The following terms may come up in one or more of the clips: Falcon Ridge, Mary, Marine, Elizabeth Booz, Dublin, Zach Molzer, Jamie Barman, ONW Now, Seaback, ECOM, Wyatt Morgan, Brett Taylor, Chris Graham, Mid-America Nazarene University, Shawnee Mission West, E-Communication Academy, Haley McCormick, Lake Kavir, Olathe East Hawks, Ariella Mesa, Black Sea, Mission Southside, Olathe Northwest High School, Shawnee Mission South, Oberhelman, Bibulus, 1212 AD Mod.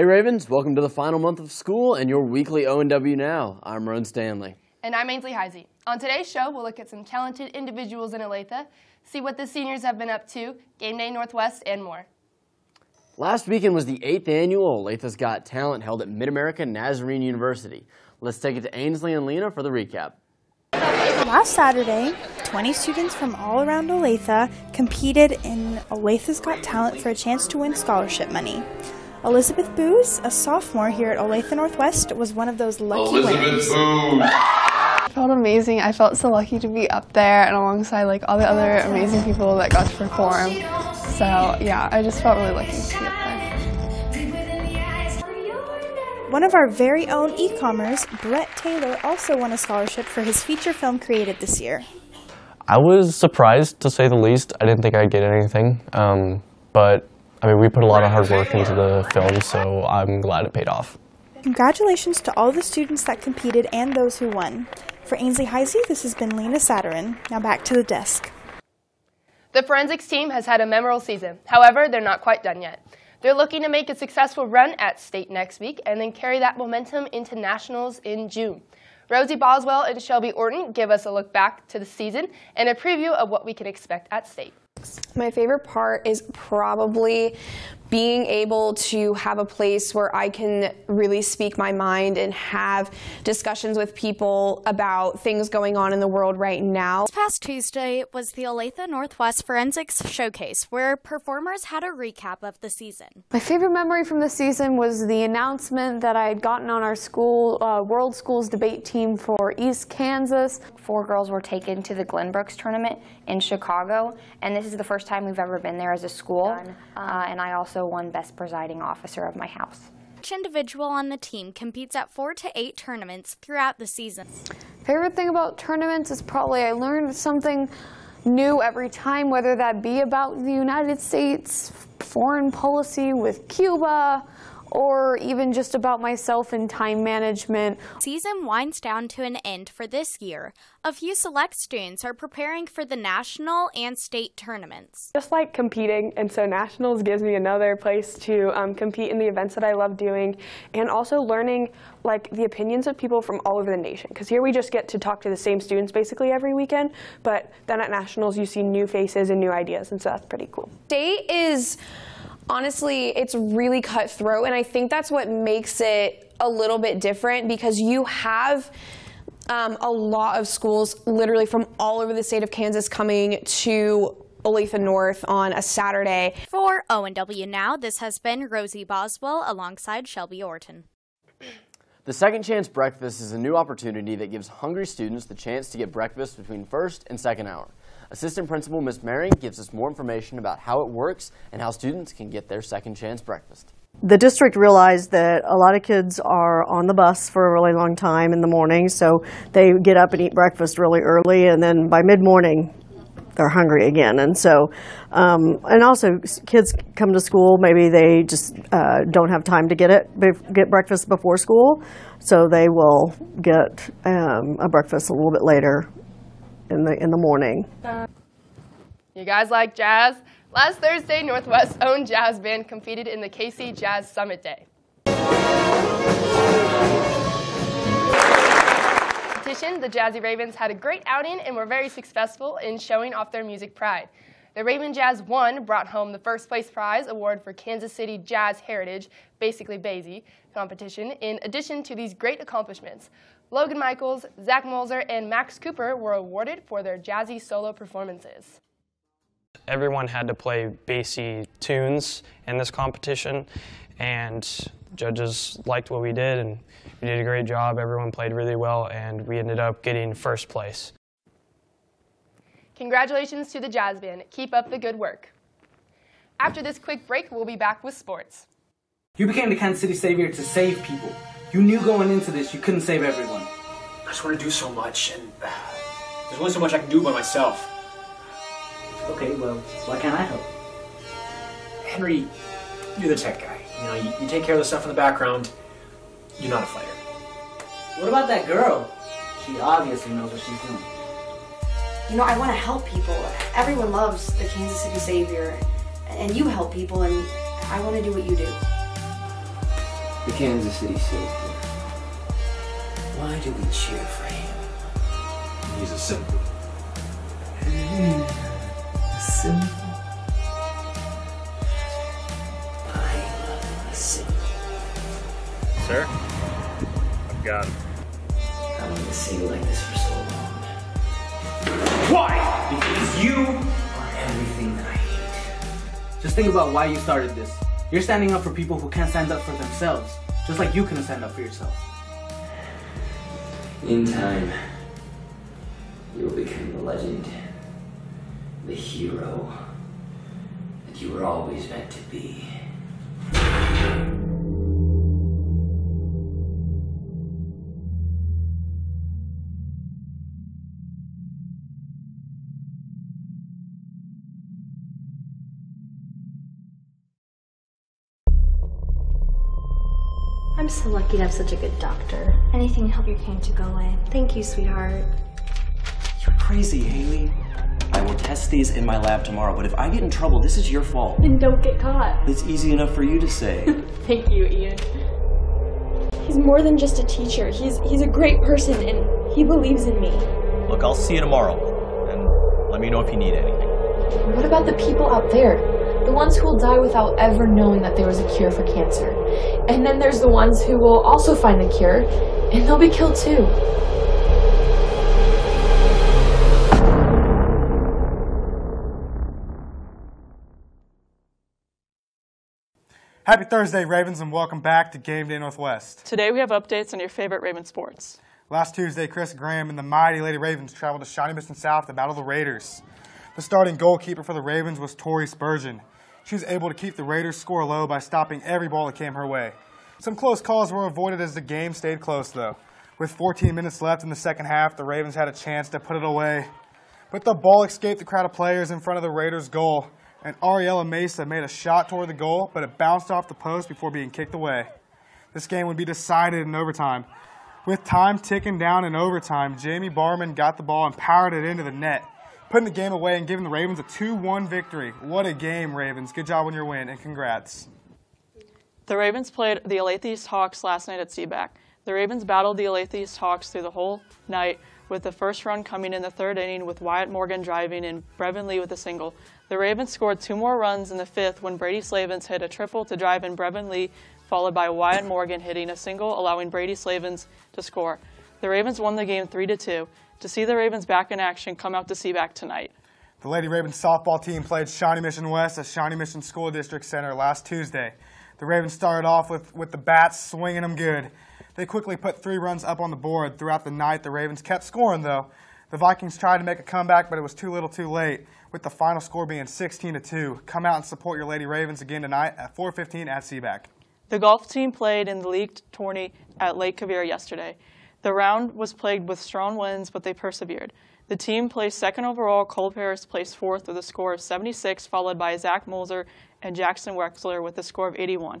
Hey Ravens, welcome to the final month of school and your weekly O&W Now. I'm Ron Stanley. And I'm Ainsley Heisey. On today's show, we'll look at some talented individuals in Olathe, see what the seniors have been up to, Game Day Northwest, and more. Last weekend was the 8th annual Olathe's Got Talent held at Mid-America Nazarene University. Let's take it to Ainsley and Lena for the recap. Last Saturday, 20 students from all around Olathe competed in Olathe's Got Talent for a chance to win scholarship money. Elizabeth Booz, a sophomore here at Olathe Northwest, was one of those lucky winners. It felt amazing. I felt so lucky to be up there and alongside like all the other amazing people that got to perform. So yeah, I just felt really lucky to be up there. One of our very own e-commerce, Brett Taylor, also won a scholarship for his feature film created this year. I was surprised, to say the least. I didn't think I'd get anything, but I mean, we put a lot of hard work into the film, so I'm glad it paid off. Congratulations to all the students that competed and those who won. For Ainsley Heisey, this has been Lena Satterin. Now back to the desk. The forensics team has had a memorable season. However, they're not quite done yet. They're looking to make a successful run at state next week and then carry that momentum into nationals in June. Rosie Boswell and Shelby Orton give us a look back to the season and a preview of what we can expect at state. My favorite part is probably being able to have a place where I can really speak my mind and have discussions with people about things going on in the world right now. This past Tuesday was the Olathe Northwest Forensics Showcase, where performers had a recap of the season. My favorite memory from the season was the announcement that I had gotten on our school World Schools debate team for East Kansas. 4 girls were taken to the Glenbrooks Tournament in Chicago, and this is the first time we've ever been there as a school, and I also won Best Presiding Officer of my house. Each individual on the team competes at 4 to 8 tournaments throughout the season. Favorite thing about tournaments is probably I learned something new every time, whether that be about the United States, foreign policy with Cuba, or even just about myself and time management. Season winds down to an end for this year. A few select students are preparing for the national and state tournaments. Just like competing, and so nationals gives me another place to compete in the events that I love doing, and also learning like the opinions of people from all over the nation, because here we just get to talk to the same students basically every weekend, but then at nationals you see new faces and new ideas, and so that's pretty cool. State is honestly, it's really cutthroat, and I think that's what makes it a little bit different, because you have a lot of schools literally from all over the state of Kansas coming to Olathe North on a Saturday. For O&W Now, this has been Rosie Boswell alongside Shelby Orton. The Second Chance Breakfast is a new opportunity that gives hungry students the chance to get breakfast between first and second hour. Assistant Principal Ms. Mary gives us more information about how it works and how students can get their second chance breakfast. The district realized that a lot of kids are on the bus for a really long time in the morning, so they get up and eat breakfast really early, and then by mid-morning they're hungry again. And so, and also kids come to school, maybe they just don't have time to get breakfast before school, so they will get a breakfast a little bit later in the morning. You guys like jazz? Last Thursday, Northwest's own jazz band competed in the KC Jazz Summit Day. The Jazzy Ravens had a great outing and were very successful in showing off their music pride. The Raven Jazz 1 brought home the first place prize award for Kansas City Jazz Heritage, basically Basie, competition, in addition to these great accomplishments. Logan Michaels, Zach Molzer, and Max Cooper were awarded for their jazzy solo performances. Everyone had to play Basie tunes in this competition, and judges liked what we did, and we did a great job. Everyone played really well, and we ended up getting first place. Congratulations to the jazz band. Keep up the good work. After this quick break, we'll be back with sports. You became the Kansas City Savior to save people. You knew going into this you couldn't save everyone. I just want to do so much, and there's only so much I can do by myself. Okay, well, why can't I help? Henry, you're the tech guy. You know, you take care of the stuff in the background. You're not a fighter. What about that girl? She obviously knows what she's doing. You know, I want to help people. Everyone loves the Kansas City Savior, and you help people, and I want to do what you do. the Kansas City safety. Why do we cheer for him? He's a symbol. A symbol? I love a symbol. Sir, I've got him. I want to see you like this for so long. Why? Because you are everything that I hate. Just think about why you started this. You're standing up for people who can't stand up for themselves, just like you couldn't stand up for yourself. In time, you will become the legend, the hero that you were always meant to be. I'm so lucky to have such a good doctor. Anything to help your cancer go away. Thank you, sweetheart. You're crazy, Haley. I will test these in my lab tomorrow, but if I get in trouble, this is your fault. Then don't get caught. It's easy enough for you to say. Thank you, Ian. He's more than just a teacher. He's a great person, and he believes in me. Look, I'll see you tomorrow, and let me know if you need anything. What about the people out there? The ones who will die without ever knowing that there was a cure for cancer. And then there's the ones who will also find the cure, and they'll be killed too. Happy Thursday, Ravens, and welcome back to Game Day Northwest. Today we have updates on your favorite Raven sports. Last Tuesday, Chris Graham and the mighty Lady Ravens traveled to Shawnee Mission South to battle the Raiders. The starting goalkeeper for the Ravens was Tori Spurgeon. She was able to keep the Raiders' score low by stopping every ball that came her way. Some close calls were avoided as the game stayed close, though. With 14 minutes left in the second half, the Ravens had a chance to put it away, but the ball escaped the crowd of players in front of the Raiders' goal, and Ariella Mesa made a shot toward the goal, but it bounced off the post before being kicked away. This game would be decided in overtime. With time ticking down in overtime, Jamie Barman got the ball and powered it into the net, putting the game away and giving the Ravens a 2-1 victory. What a game, Ravens. Good job on your win, and congrats. The Ravens played the Olathe East Hawks last night at Seaback. The Ravens battled the Olathe East Hawks through the whole night, with the first run coming in the third inning with Wyatt Morgan driving and Brevin Lee with a single. The Ravens scored two more runs in the fifth when Brady Slavens hit a triple to drive in Brevin Lee, followed by Wyatt Morgan hitting a single, allowing Brady Slavens to score. The Ravens won the game 3-2. To see the Ravens back in action, come out to Seaback tonight. The Lady Ravens softball team played Shawnee Mission West at Shawnee Mission School District Center last Tuesday. The Ravens started off with the bats swinging them good. They quickly put 3 runs up on the board. Throughout the night, the Ravens kept scoring, though. The Vikings tried to make a comeback, but it was too little too late, with the final score being 16-2. Come out and support your Lady Ravens again tonight at 4:15 at Seaback. The golf team played in the league tourney at Lake Kavir yesterday. The round was plagued with strong winds, but they persevered. The team placed second overall. Cole Paris placed fourth with a score of 76, followed by Zach Molzer and Jackson Wexler with a score of 81.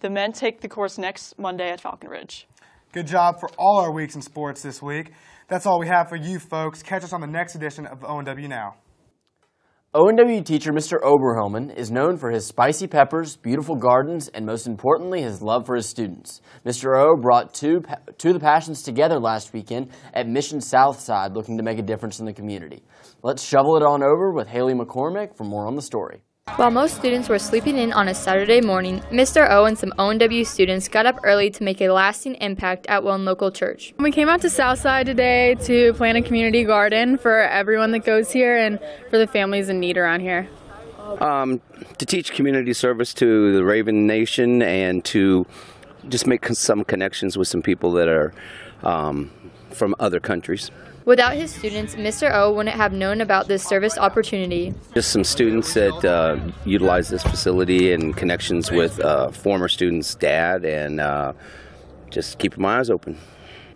The men take the course next Monday at Falcon Ridge. Good job for all our weeks in sports this week. That's all we have for you, folks. Catch us on the next edition of O&W Now. O&W teacher Mr. Oberhelman is known for his spicy peppers, beautiful gardens, and most importantly, his love for his students. Mr. O brought two of the passions together last weekend at Mission Southside, looking to make a difference in the community. Let's shovel it on over with Haley McCormick for more on the story. While most students were sleeping in on a Saturday morning, Mr. O and some O&W students got up early to make a lasting impact at one local church. We came out to Southside today to plant a community garden for everyone that goes here and for the families in need around here. To teach community service to the Raven Nation and to just make some connections with some people that are from other countries. Without his students, Mr. O wouldn't have known about this service opportunity. Just some students that utilize this facility and connections with former students' dad, and just keeping my eyes open.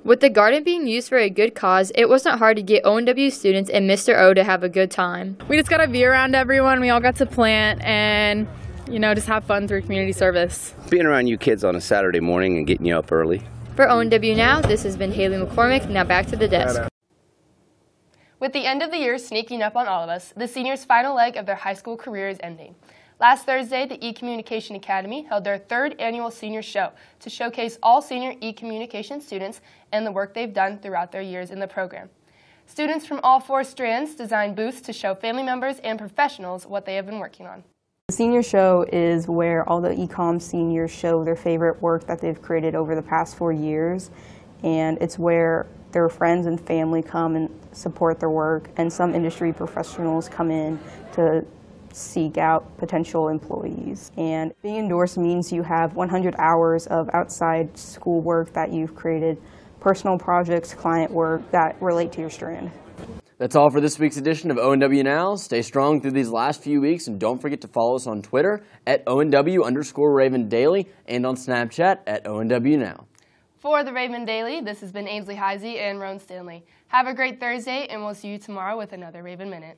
With the garden being used for a good cause, it wasn't hard to get O&W students and Mr. O to have a good time. We just got to be around everyone. We all got to plant and, you know, just have fun through community service. Being around you kids on a Saturday morning and getting you up early. For O&W Now, this has been Haley McCormick. Now back to the desk. With the end of the year sneaking up on all of us, the seniors' final leg of their high school career is ending. Last Thursday, the E-Communication Academy held their third annual senior show to showcase all senior E-Communication students and the work they've done throughout their years in the program. Students from all four strands designed booths to show family members and professionals what they have been working on. The senior show is where all the ECOM seniors show their favorite work that they've created over the past 4 years, and it's where their friends and family come and support their work, and some industry professionals come in to seek out potential employees. And being endorsed means you have 100 hours of outside school work that you've created, personal projects, client work that relate to your strand. That's all for this week's edition of ONW Now. Stay strong through these last few weeks, and don't forget to follow us on Twitter at @ONW_Raven Daily and on Snapchat at ONW Now. For the Raven Daily, this has been Ainsley Heisey and Ron Stanley. Have a great Thursday, and we'll see you tomorrow with another Raven Minute.